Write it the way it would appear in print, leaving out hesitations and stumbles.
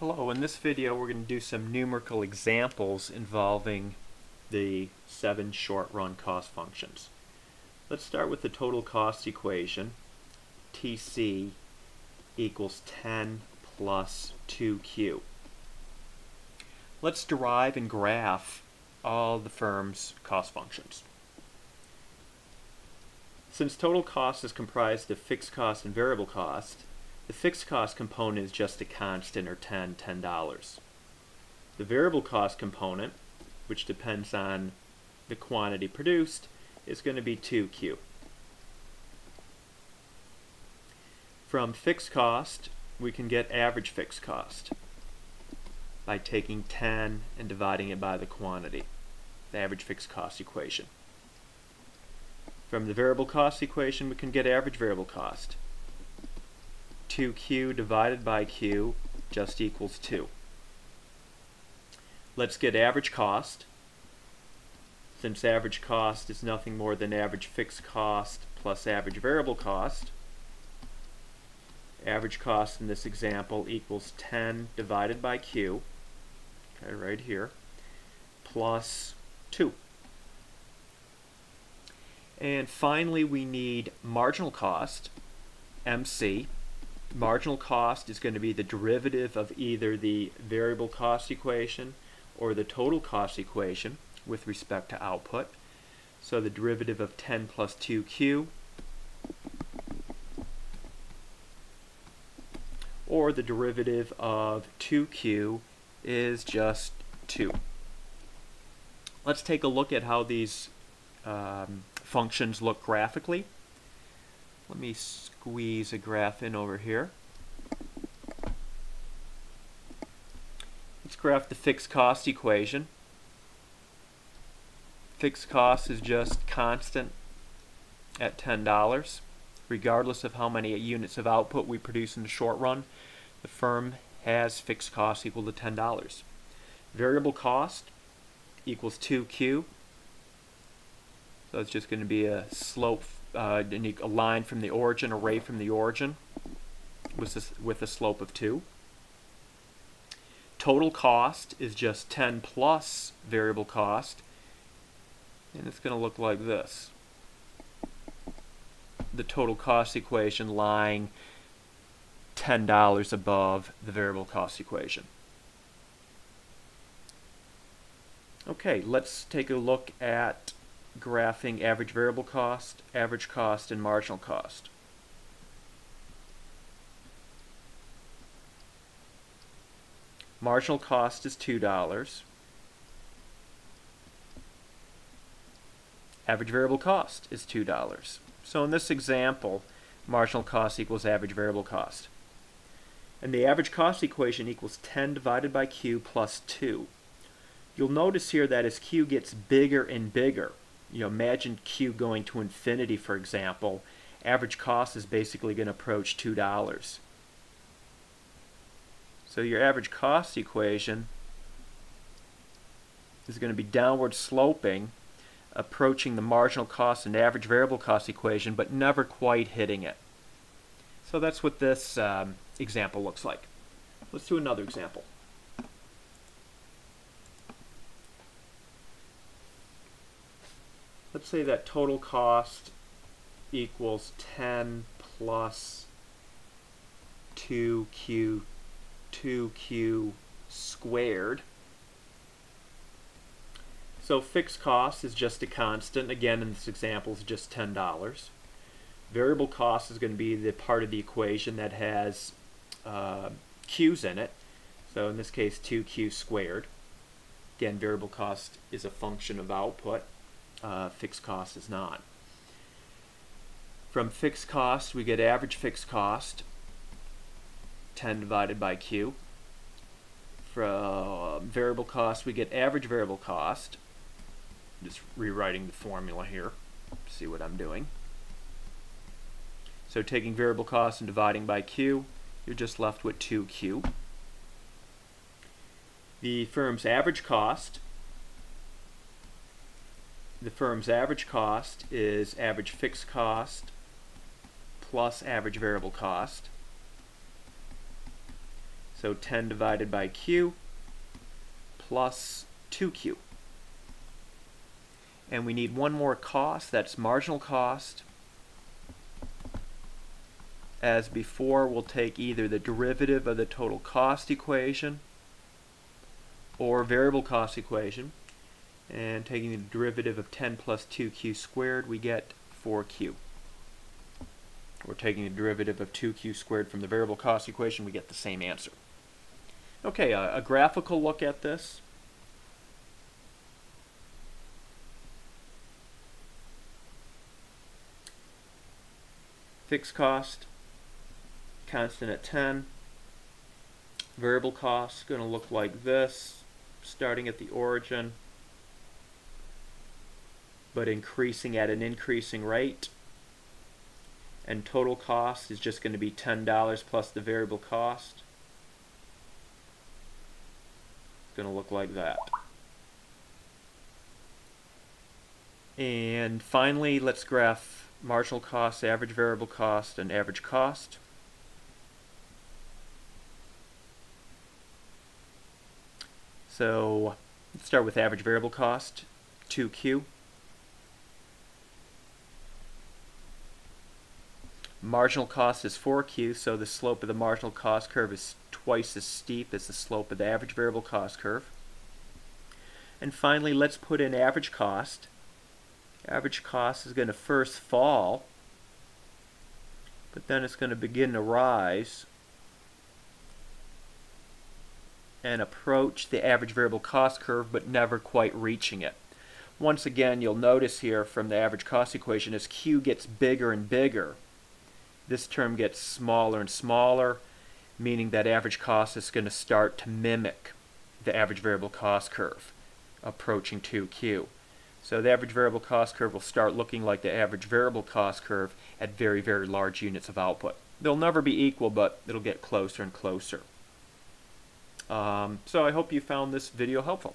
Hello, in this video we're going to do some numerical examples involving the 7 short-run cost functions. Let's start with the total cost equation. TC equals 10 plus 2Q. Let's derive and graph all the firm's cost functions. Since total cost is comprised of fixed cost and variable cost, the fixed cost component is just a constant, or $10. The variable cost component, which depends on the quantity produced, is going to be 2Q. From fixed cost, we can get average fixed cost by taking 10 and dividing it by the quantity, the average fixed cost equation. From the variable cost equation, we can get average variable cost. 2Q divided by Q just equals 2. Let's get average cost. Since average cost is nothing more than average fixed cost plus average variable cost, average cost in this example equals 10 divided by Q, okay, right here, plus 2. And finally, we need marginal cost, MC. Marginal cost is going to be the derivative of either the variable cost equation or the total cost equation with respect to output. So the derivative of 10 plus 2Q, or the derivative of 2Q, is just 2. Let's take a look at how these functions look graphically. Let me squeeze a graph in over here. Let's graph the fixed cost equation. Fixed cost is just constant at $10. Regardless of how many units of output we produce in the short run, the firm has fixed costs equal to $10. Variable cost equals 2Q. So it's just going to be a slope, a line from the origin, a ray from the origin with a slope of 2. Total cost is just 10 plus variable cost, and it's going to look like this. The total cost equation lying $10 above the variable cost equation. Okay, let's take a look at graphing average variable cost, average cost, and marginal cost. Marginal cost is $2. Average variable cost is $2. So in this example, marginal cost equals average variable cost. And the average cost equation equals 10 divided by Q plus 2. You'll notice here that as Q gets bigger and bigger, you know, imagine Q going to infinity, for example, average cost is basically going to approach $2. So your average cost equation is going to be downward sloping, approaching the marginal cost and average variable cost equation, but never quite hitting it. So that's what this example looks like. Let's do another example. Let's say that total cost equals 10 plus 2Q squared. So fixed cost is just a constant. Again, in this example, it's just $10. Variable cost is going to be the part of the equation that has Q's in it. So in this case, 2Q squared. Again, variable cost is a function of output. Fixed cost is not. From fixed cost, we get average fixed cost, 10 divided by Q. From variable cost, we get average variable cost. I'm just rewriting the formula here. See what I'm doing. So taking variable cost and dividing by Q, you're just left with 2Q. The firm's average cost. The firm's average cost is average fixed cost plus average variable cost. So 10 divided by q plus 2q. And we need one more cost, that's marginal cost. As before, we'll take either the derivative of the total cost equation or variable cost equation, and taking the derivative of 10 plus 2q squared, we get 4q. We're taking the derivative of 2q squared from the variable cost equation, we get the same answer. Okay, a graphical look at this. Fixed cost, constant at 10. Variable cost is going to look like this, starting at the origin, but increasing at an increasing rate. And total cost is just going to be $10 plus the variable cost. It's going to look like that. And finally, let's graph marginal cost, average variable cost, and average cost. So let's start with average variable cost, 2q. Marginal cost is 4q, so the slope of the marginal cost curve is twice as steep as the slope of the average variable cost curve. And finally, let's put in average cost. Average cost is going to first fall, but then it's going to begin to rise and approach the average variable cost curve, but never quite reaching it. Once again, you'll notice here from the average cost equation, as q gets bigger and bigger, this term gets smaller and smaller, meaning that average cost is going to start to mimic the average variable cost curve, approaching 2q. So the average variable cost curve will start looking like the average variable cost curve at very, very large units of output. They'll never be equal, but it'll get closer and closer. So I hope you found this video helpful.